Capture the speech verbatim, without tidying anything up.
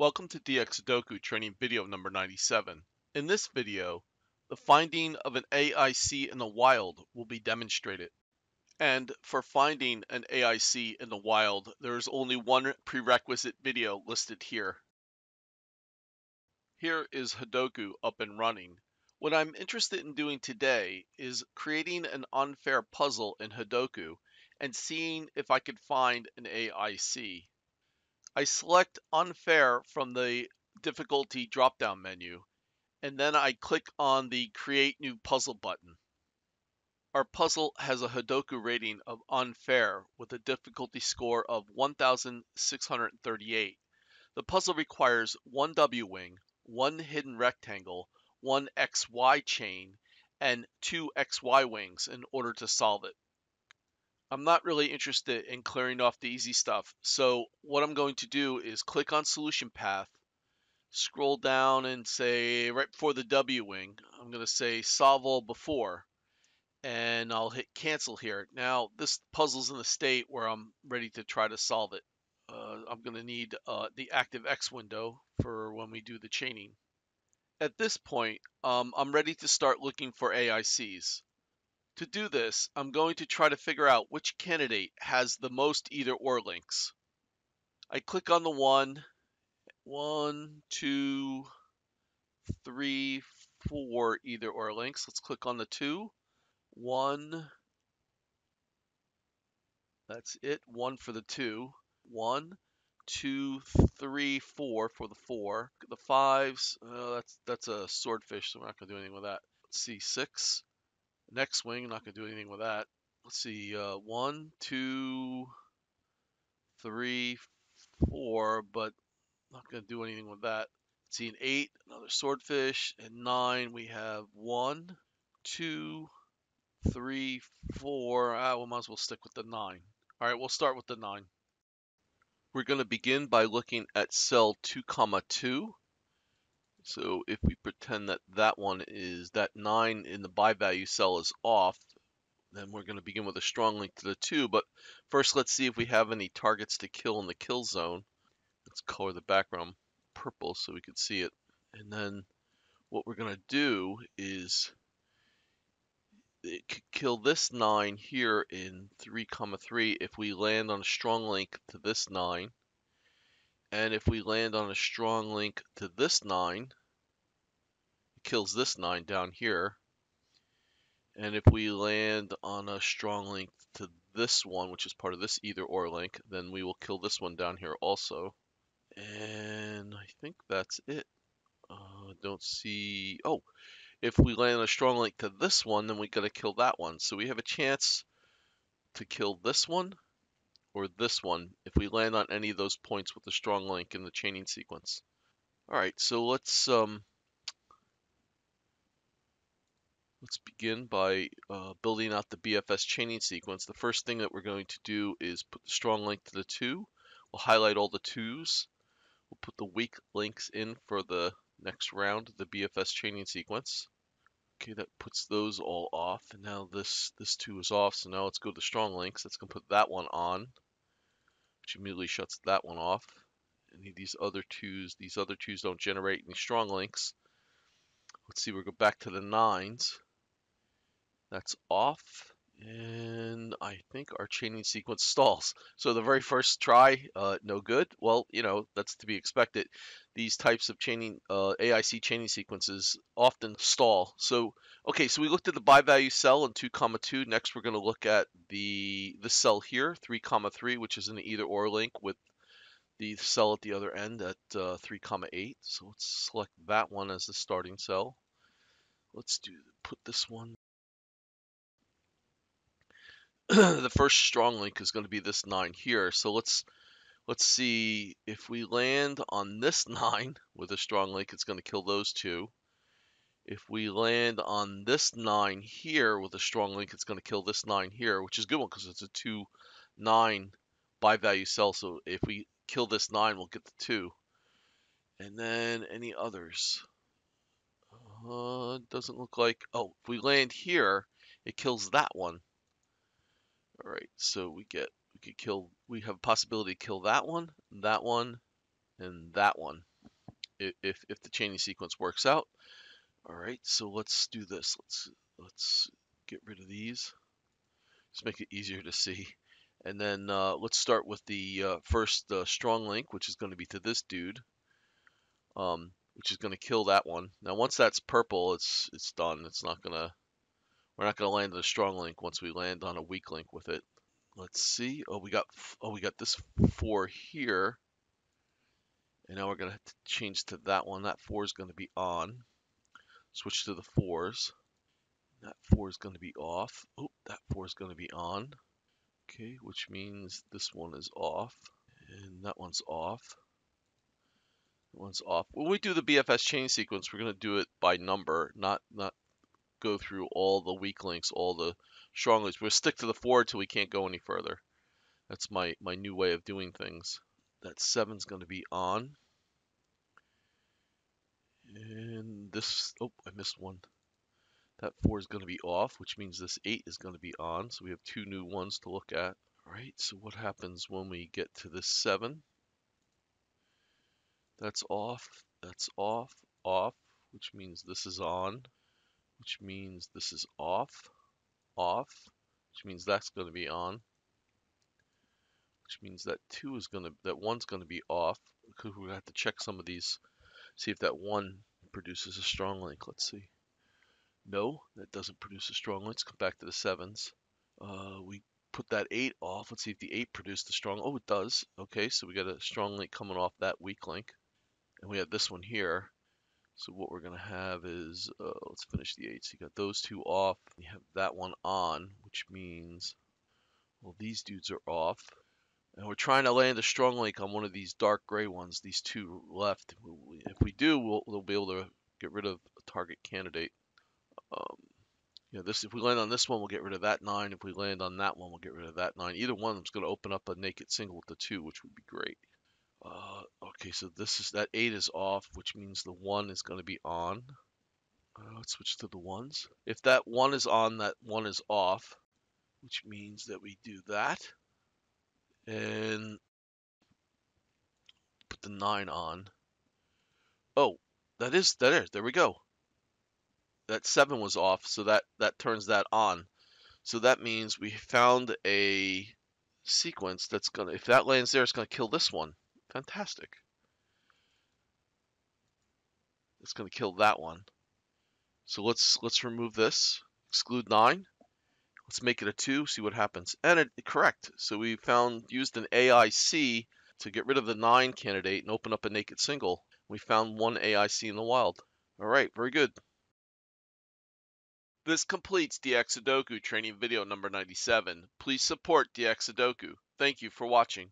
Welcome to dxSudoku training video number ninety-seven. In this video, the finding of an A I C in the wild will be demonstrated. And for finding an A I C in the wild, there is only one prerequisite video listed here. Here is Hodoku up and running. What I'm interested in doing today is creating an unfair puzzle in Hodoku and seeing if I could find an A I C. I select Unfair from the Difficulty drop-down menu, and then I click on the Create New Puzzle button. Our puzzle has a Hodoku rating of Unfair with a difficulty score of one thousand six hundred thirty-eight. The puzzle requires one W-wing, one hidden rectangle, one X Y chain, and two X Y wings in order to solve it. I'm not really interested in clearing off the easy stuff, so what I'm going to do is click on Solution Path, scroll down and say right before the W wing, I'm going to say Solve All Before, and I'll hit Cancel here. Now this puzzle's in the state where I'm ready to try to solve it. Uh, I'm going to need uh, the Active X window for when we do the chaining. At this point, um, I'm ready to start looking for A I Cs. To do this, I'm going to try to figure out which candidate has the most either-or links. I click on the one, one, two, three, four either-or links. Let's click on the two, one, that's it, one for the two, one, two, three, four for the four, the fives, uh, that's, that's a swordfish, so we're not going to do anything with that. Let's see, six. Next wing, I'm not going to do anything with that. Let's see, uh, one, two, three, four, but not going to do anything with that. Let's see, an eight, another swordfish, and nine, we have one, two, three, four. Ah, we might as well stick with the nine. All right, we'll start with the nine. We're going to begin by looking at cell two comma two. So if we pretend that that one is, that nine in the buy value cell is off, then we're going to begin with a strong link to the two. But first, let's see if we have any targets to kill in the kill zone. Let's color the background purple so we can see it. And then what we're going to do is it could kill this nine here in three comma three if we land on a strong link to this nine. And if we land on a strong link to this nine, it kills this nine down here. And if we land on a strong link to this one, which is part of this either or link, then we will kill this one down here also. And I think that's it. Uh, don't see... Oh, if we land on a strong link to this one, then we got to kill that one. So we have a chance to kill this one, or this one, if we land on any of those points with a strong link in the chaining sequence. All right, so let's um, let's begin by uh, building out the B F S chaining sequence. The first thing that we're going to do is put the strong link to the two. We'll highlight all the twos. We'll put the weak links in for the next round of the B F S chaining sequence. Okay, that puts those all off, and now this this two is off, so now let's go to the strong links. That's going to put that one on, which immediately shuts that one off. And these other twos, these other twos don't generate any strong links. Let's see, we'll go back to the nines. That's off, and I think our chaining sequence stalls. So the very first try, uh, no good. Well, you know, that's to be expected. These types of chaining, uh, A I C chaining sequences often stall. So, okay, so we looked at the buy value cell in two comma two. Next, we're going to look at the the cell here, three comma three, which is an either or link with the cell at the other end at uh, three comma eight. So let's select that one as the starting cell. Let's do put this one. The first strong link is going to be this nine here. So let's let's see if we land on this nine with a strong link, it's going to kill those two. If we land on this nine here with a strong link, it's going to kill this nine here, which is a good one because it's a two nine buy value cell. So if we kill this nine, we'll get the two. And then any others? Uh, doesn't look like. Oh, if we land here, it kills that one. All right, so we get we could kill. We have a possibility to kill that one, that one, and that one, if, if the chaining sequence works out. All right, so let's do this. Let's, let's get rid of these. Just make it easier to see. And then uh, let's start with the uh, first uh, strong link, which is going to be to this dude, um, which is going to kill that one. Now, once that's purple, it's it's done. It's not going to, we're not going to land on a strong link once we land on a weak link with it. Let's see. Oh, we got oh we got this four here, and now we're going to have to change to that one. That four is going to be on. Switch to the fours. That four is going to be off. Oh, that four is going to be on. Okay, which means this one is off, and that one's off. That one's off. When we do the B F S chain sequence, we're going to do it by number, not not go through all the weak links, all the strong links. We'll stick to the four till we can't go any further. That's my, my new way of doing things. That seven's going to be on. And this, oh, I missed one. That four is going to be off, which means this eight is going to be on. So we have two new ones to look at. All right, so what happens when we get to this seven? That's off, that's off, off, which means this is on, which means this is off, off, which means that's going to be on, which means that two is going to, that one's going to be off, because we're going to have to check some of these, see if that one produces a strong link. Let's see. No, that doesn't produce a strong link. Let's come back to the sevens. Uh, we put that eight off. Let's see if the eight produced a strong. Oh, it does. Okay, so we got a strong link coming off that weak link. And we have this one here. So what we're going to have is, uh, let's finish the eights. So you got those two off. You have that one on, which means, well, these dudes are off. And we're trying to land a strong link on one of these dark gray ones, these two left. If we do, we'll, we'll be able to get rid of a target candidate. Um, you know, this, if we land on this one, we'll get rid of that nine. If we land on that one, we'll get rid of that nine. Either one of them is going to open up a naked single to two, which would be great. Uh, okay, so this is, that eight is off, which means the one is going to be on. Uh, let's switch to the ones. If that one is on, that one is off, which means that we do that. And put the nine on. Oh, that is, that is, there we go. That seven was off, so that, that turns that on. So that means we found a sequence that's going to, if that lands there, it's going to kill this one. Fantastic. It's going to kill that one. So let's let's remove this. Exclude nine. Let's make it a two, see what happens. And it, correct. So we found, used an A I C to get rid of the nine candidate and open up a naked single. We found one A I C in the wild. All right, very good. This completes dxSudoku training video number ninety-seven. Please support dxSudoku. Thank you for watching.